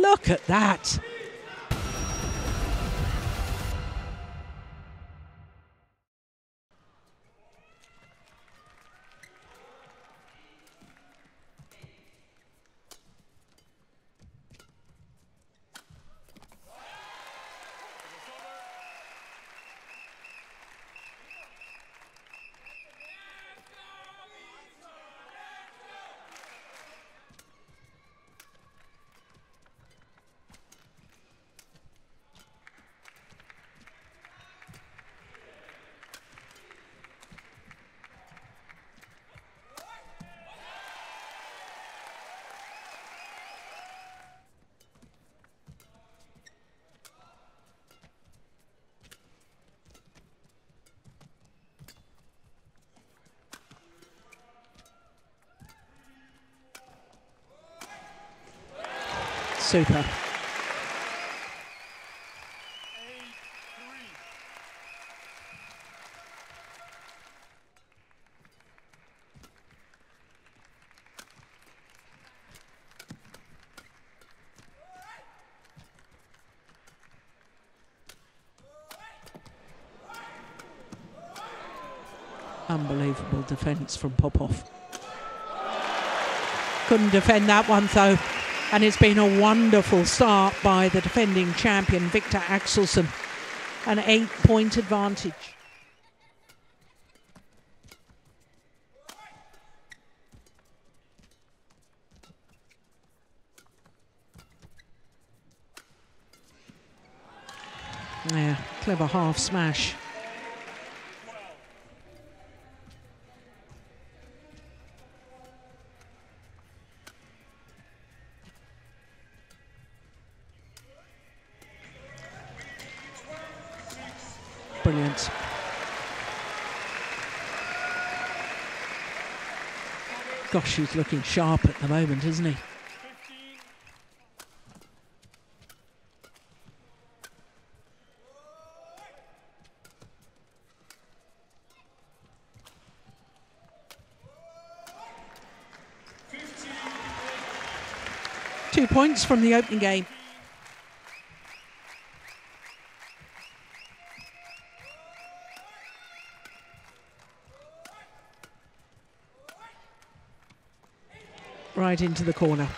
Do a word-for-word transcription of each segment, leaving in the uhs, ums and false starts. Look at that. Super. Unbelievable defence from Popov. Couldn't defend that one though. And it's been a wonderful start by the defending champion, Viktor Axelsen. An eight-point advantage. Yeah, clever half smash. Brilliant. Gosh, he's looking sharp at the moment, isn't he? Two points from the opening game. Right into the corner.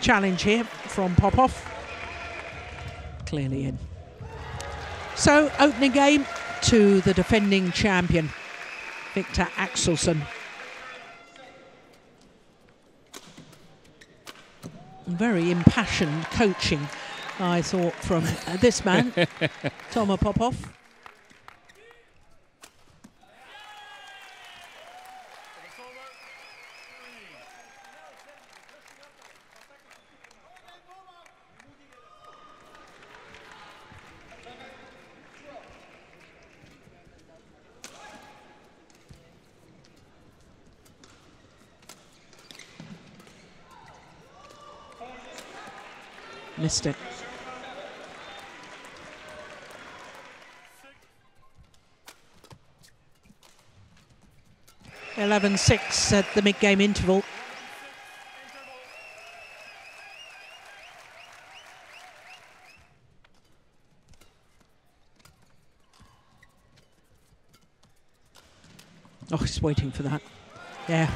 Challenge here from Popov. Clearly in. So, opening game to the defending champion, Viktor Axelsen. Very impassioned coaching, I thought, from uh, this man, Tomer Popov. Missed it. eleven six at the mid-game interval. Oh, he's waiting for that. Yeah.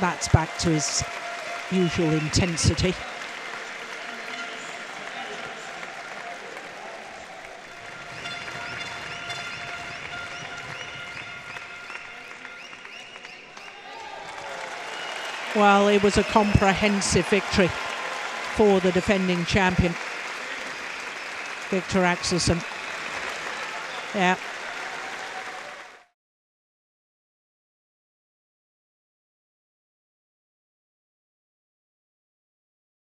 That's back to his usual intensity. Well, it was a comprehensive victory for the defending champion, Viktor Axelsen. Yeah.